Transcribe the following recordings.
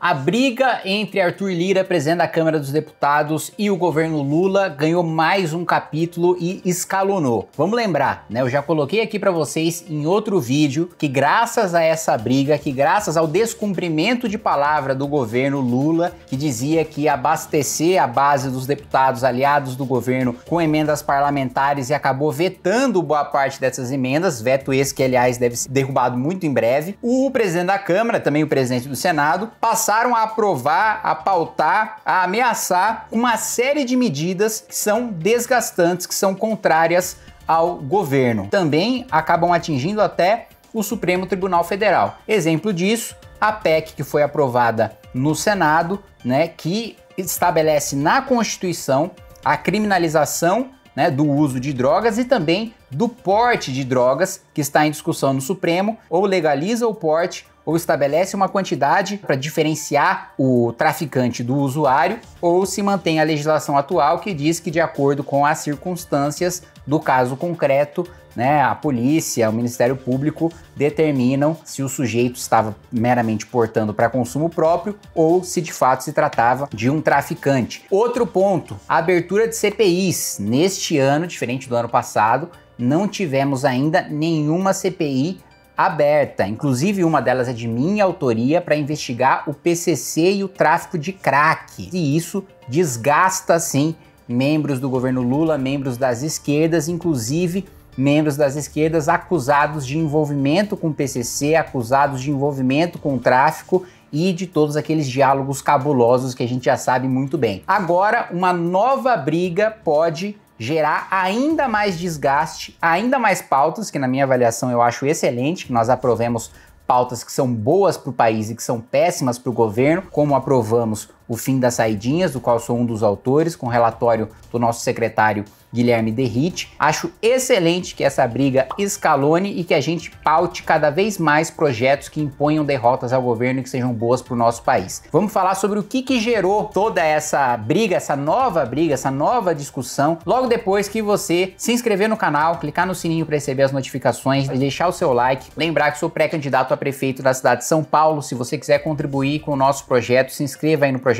A briga entre Arthur Lira, presidente da Câmara dos Deputados, e o governo Lula ganhou mais um capítulo e escalonou. Vamos lembrar, né? Eu já coloquei aqui para vocês em outro vídeo que graças a essa briga, que graças ao descumprimento de palavra do governo Lula, que dizia que abastecer a base dos deputados aliados do governo com emendas parlamentares e acabou vetando boa parte dessas emendas, veto esse que, aliás, deve ser derrubado muito em breve, o presidente da Câmara, também o presidente do Senado, passaram a aprovar, a pautar, a ameaçar uma série de medidas que são desgastantes, que são contrárias ao governo. Também acabam atingindo até o Supremo Tribunal Federal. Exemplo disso, a PEC que foi aprovada no Senado, né, que estabelece na Constituição a criminalização, né, do uso de drogas e também do porte de drogas, que está em discussão no Supremo, ou legaliza o porte ou estabelece uma quantidade para diferenciar o traficante do usuário, ou se mantém a legislação atual que diz que, de acordo com as circunstâncias do caso concreto, né, a polícia, o Ministério Público determinam se o sujeito estava meramente portando para consumo próprio ou se de fato se tratava de um traficante. Outro ponto, a abertura de CPIs. Neste ano, diferente do ano passado, não tivemos ainda nenhuma CPI aberta, inclusive uma delas é de minha autoria para investigar o PCC e o tráfico de crack. E isso desgasta, sim, membros do governo Lula, membros das esquerdas, inclusive membros das esquerdas acusados de envolvimento com o PCC, acusados de envolvimento com o tráfico e de todos aqueles diálogos cabulosos que a gente já sabe muito bem. Agora, uma nova briga pode gerar ainda mais desgaste, ainda mais pautas, que na minha avaliação eu acho excelente, que nós aprovemos pautas que são boas para o país e que são péssimas para o governo, como aprovamos o fim das saidinhas, do qual sou um dos autores, com relatório do nosso secretário Guilherme De Hitch. Acho excelente que essa briga escalone e que a gente paute cada vez mais projetos que imponham derrotas ao governo e que sejam boas para o nosso país. Vamos falar sobre o que gerou toda essa briga, essa nova discussão, logo depois que você se inscrever no canal, clicar no sininho para receber as notificações, deixar o seu like, lembrar que sou pré-candidato a prefeito da cidade de São Paulo. Se você quiser contribuir com o nosso projeto, se inscreva aí no projeto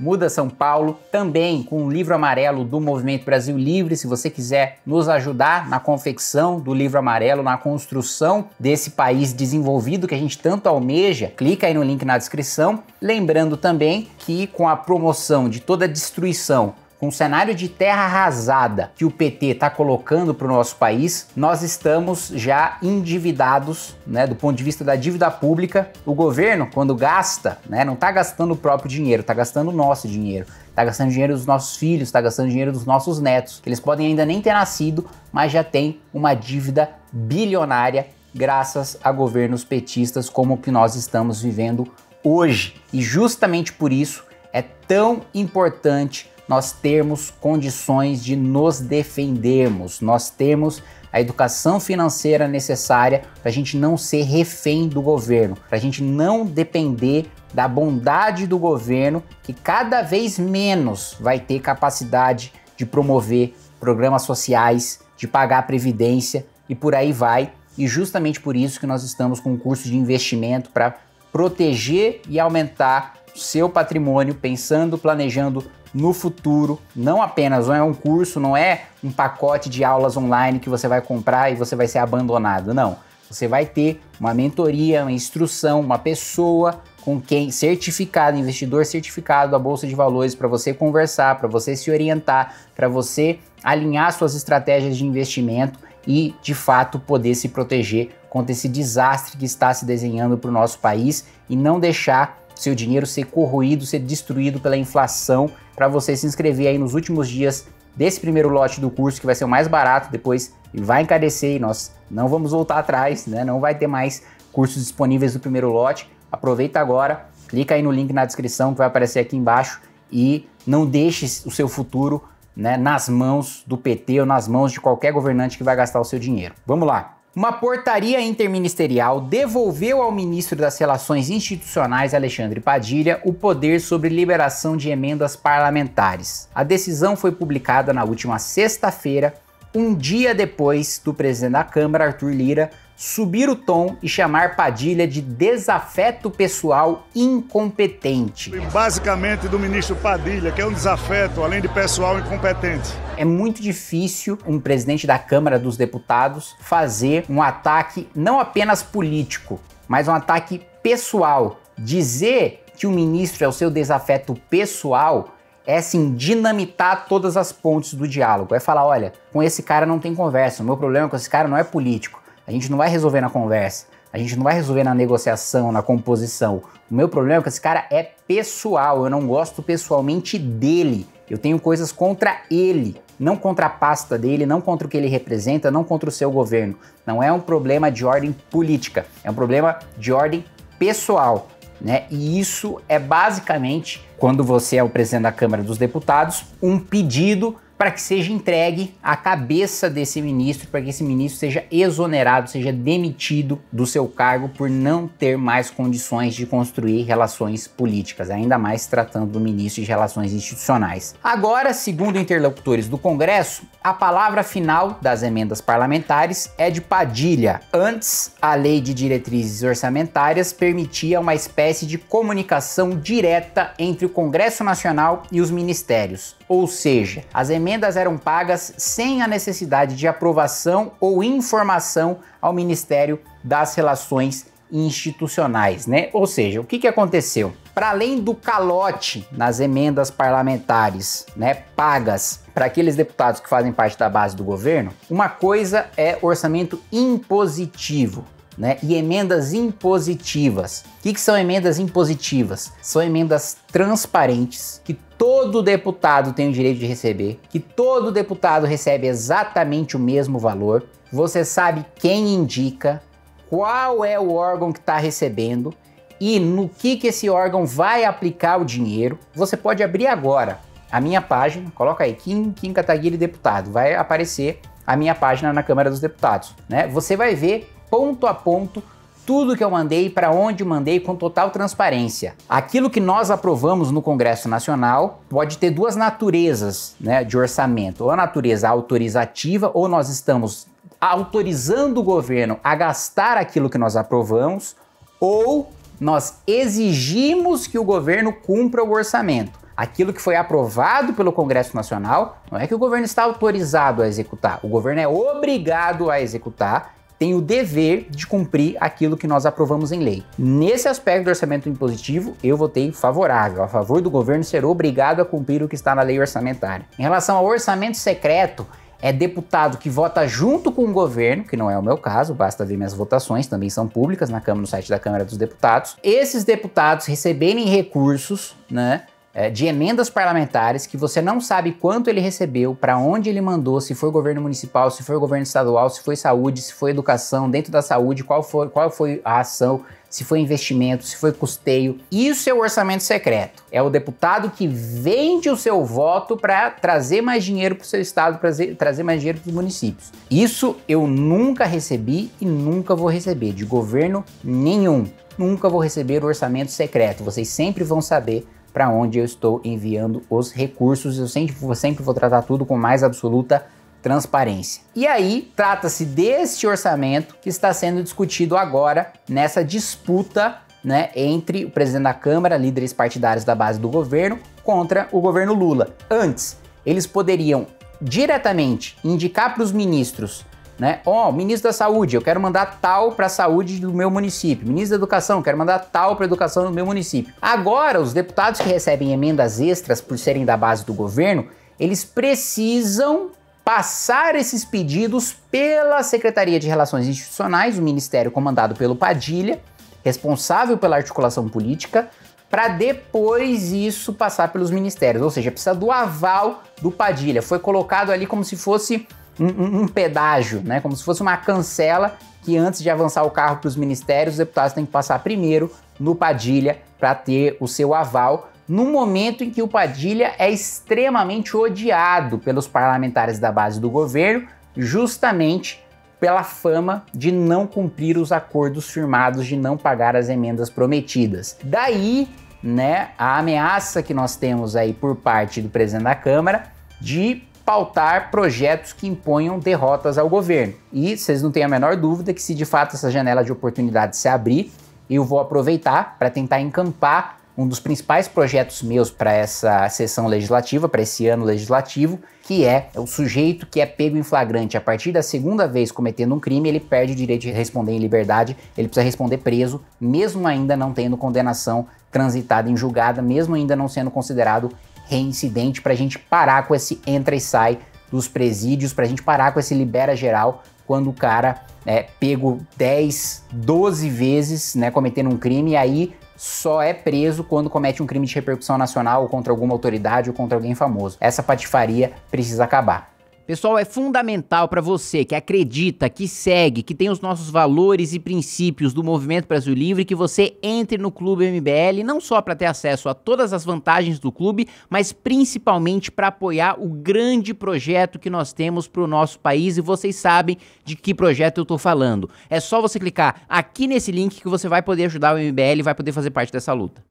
Muda São Paulo, também com o Livro Amarelo do Movimento Brasil Livre. Se você quiser nos ajudar na confecção do Livro Amarelo, na construção desse país desenvolvido que a gente tanto almeja, clica aí no link na descrição. Lembrando também que, com a promoção de toda a destruição, com o cenário de terra arrasada que o PT está colocando para o nosso país, nós estamos já endividados, né, do ponto de vista da dívida pública. O governo, quando gasta, né, não está gastando o próprio dinheiro, está gastando o nosso dinheiro. Está gastando dinheiro dos nossos filhos, está gastando dinheiro dos nossos netos, que eles podem ainda nem ter nascido, mas já tem uma dívida bilionária graças a governos petistas como o que nós estamos vivendo hoje. E justamente por isso é tão importante nós temos condições de nos defendermos, nós temos a educação financeira necessária para a gente não ser refém do governo, para a gente não depender da bondade do governo, que cada vez menos vai ter capacidade de promover programas sociais, de pagar a previdência e por aí vai. E justamente por isso que nós estamos com um curso de investimento para proteger e aumentar o seu patrimônio, pensando, planejando no futuro. Não apenas não é um curso, não é um pacote de aulas online que você vai comprar e você vai ser abandonado, não. Você vai ter uma mentoria, uma instrução, uma pessoa com quem certificado, investidor certificado da Bolsa de Valores, para você conversar, para você se orientar, para você alinhar suas estratégias de investimento e, de fato, poder se proteger contra esse desastre que está se desenhando para o nosso país e não deixar seu dinheiro ser corroído, ser destruído pela inflação. Para você se inscrever aí nos últimos dias desse primeiro lote do curso, que vai ser o mais barato, depois vai encarecer e nós não vamos voltar atrás, né? Não vai ter mais cursos disponíveis do primeiro lote. Aproveita agora, clica aí no link na descrição que vai aparecer aqui embaixo e não deixe o seu futuro, né, nas mãos do PT ou nas mãos de qualquer governante que vai gastar o seu dinheiro. Vamos lá! Uma portaria interministerial devolveu ao ministro das Relações Institucionais, Alexandre Padilha, o poder sobre liberação de emendas parlamentares. A decisão foi publicada na última sexta-feira, um dia depois do presidente da Câmara, Arthur Lira, subir o tom e chamar Padilha de desafeto pessoal incompetente. Basicamente do ministro Padilha, que é um desafeto, além de pessoal incompetente. É muito difícil um presidente da Câmara dos Deputados fazer um ataque não apenas político, mas um ataque pessoal. Dizer que o ministro é o seu desafeto pessoal é, sim, dinamitar todas as pontes do diálogo. É falar, olha, com esse cara não tem conversa, o meu problema com esse cara não é político. A gente não vai resolver na conversa, a gente não vai resolver na negociação, na composição. O meu problema é que esse cara é pessoal, eu não gosto pessoalmente dele. Eu tenho coisas contra ele, não contra a pasta dele, não contra o que ele representa, não contra o seu governo. Não é um problema de ordem política, é um problema de ordem pessoal, né? E isso é basicamente, quando você é o presidente da Câmara dos Deputados, um pedido para que seja entregue a cabeça desse ministro, para que esse ministro seja exonerado, seja demitido do seu cargo por não ter mais condições de construir relações políticas, ainda mais tratando do ministro de relações institucionais. Agora, segundo interlocutores do Congresso, a palavra final das emendas parlamentares é de Padilha. Antes, a Lei de Diretrizes Orçamentárias permitia uma espécie de comunicação direta entre o Congresso Nacional e os ministérios, ou seja, as emendas eram pagas sem a necessidade de aprovação ou informação ao Ministério das Relações Institucionais, né? Ou seja, o que aconteceu? Para além do calote nas emendas parlamentares, né, pagas para aqueles deputados que fazem parte da base do governo, uma coisa é orçamento impositivo, né, e emendas impositivas. O que são emendas impositivas? São emendas transparentes que todo deputado tem o direito de receber, que todo deputado recebe exatamente o mesmo valor. Você sabe quem indica, qual é o órgão que está recebendo e no que esse órgão vai aplicar o dinheiro. Você pode abrir agora a minha página, coloca aí, Kim Kataguiri deputado, vai aparecer a minha página na Câmara dos Deputados, né? Você vai ver ponto a ponto tudo que eu mandei, para onde mandei, com total transparência. Aquilo que nós aprovamos no Congresso Nacional pode ter duas naturezas, né, de orçamento, ou a natureza autorizativa, ou nós estamos autorizando o governo a gastar aquilo que nós aprovamos, ou nós exigimos que o governo cumpra o orçamento. Aquilo que foi aprovado pelo Congresso Nacional, não é que o governo está autorizado a executar, o governo é obrigado a executar, tem o dever de cumprir aquilo que nós aprovamos em lei. Nesse aspecto do orçamento impositivo, eu votei favorável, a favor do governo ser obrigado a cumprir o que está na lei orçamentária. Em relação ao orçamento secreto, é deputado que vota junto com o governo, que não é o meu caso, basta ver minhas votações, também são públicas na Câmara, no site da Câmara dos Deputados. Esses deputados receberem recursos, né, de emendas parlamentares que você não sabe quanto ele recebeu, para onde ele mandou, se foi governo municipal, se foi governo estadual, se foi saúde, se foi educação, dentro da saúde, qual foi a ação, se foi investimento, se foi custeio. Isso é o orçamento secreto. É o deputado que vende o seu voto para trazer mais dinheiro para o seu estado, para trazer mais dinheiro para os municípios. Isso eu nunca recebi e nunca vou receber, de governo nenhum. Nunca vou receber o orçamento secreto. Vocês sempre vão saber para onde eu estou enviando os recursos. Eu sempre vou tratar tudo com mais absoluta transparência. E aí, trata-se deste orçamento que está sendo discutido agora nessa disputa, né, entre o presidente da Câmara, líderes partidários da base do governo, contra o governo Lula. Antes, eles poderiam diretamente indicar para os ministros, né? Ó, ministro da Saúde, eu quero mandar tal para a saúde do meu município. Ministro da Educação, eu quero mandar tal para a educação do meu município. Agora, os deputados que recebem emendas extras por serem da base do governo, eles precisam passar esses pedidos pela Secretaria de Relações Institucionais, o ministério comandado pelo Padilha, responsável pela articulação política, para depois isso passar pelos ministérios. Ou seja, precisa do aval do Padilha. Foi colocado ali como se fosse um pedágio, né? Como se fosse uma cancela que, antes de avançar o carro para os ministérios, os deputados têm que passar primeiro no Padilha para ter o seu aval, no momento em que o Padilha é extremamente odiado pelos parlamentares da base do governo, justamente pela fama de não cumprir os acordos firmados, de não pagar as emendas prometidas. Daí, né, a ameaça que nós temos aí por parte do presidente da Câmara de pautar projetos que imponham derrotas ao governo. E vocês não têm a menor dúvida que, se de fato essa janela de oportunidade se abrir, eu vou aproveitar para tentar encampar um dos principais projetos meus para essa sessão legislativa, para esse ano legislativo, que é o sujeito que é pego em flagrante a partir da segunda vez cometendo um crime, ele perde o direito de responder em liberdade, ele precisa responder preso, mesmo ainda não tendo condenação transitada em julgada, mesmo ainda não sendo considerado reincidente, para a gente parar com esse entra e sai dos presídios, para a gente parar com esse libera geral quando o cara é pego 10, 12 vezes, né, cometendo um crime, e aí só é preso quando comete um crime de repercussão nacional ou contra alguma autoridade ou contra alguém famoso. Essa patifaria precisa acabar. Pessoal, é fundamental para você que acredita, que segue, que tem os nossos valores e princípios do Movimento Brasil Livre, que você entre no Clube MBL, não só para ter acesso a todas as vantagens do clube, mas principalmente para apoiar o grande projeto que nós temos para o nosso país, e vocês sabem de que projeto eu tô falando. É só você clicar aqui nesse link que você vai poder ajudar o MBL e vai poder fazer parte dessa luta.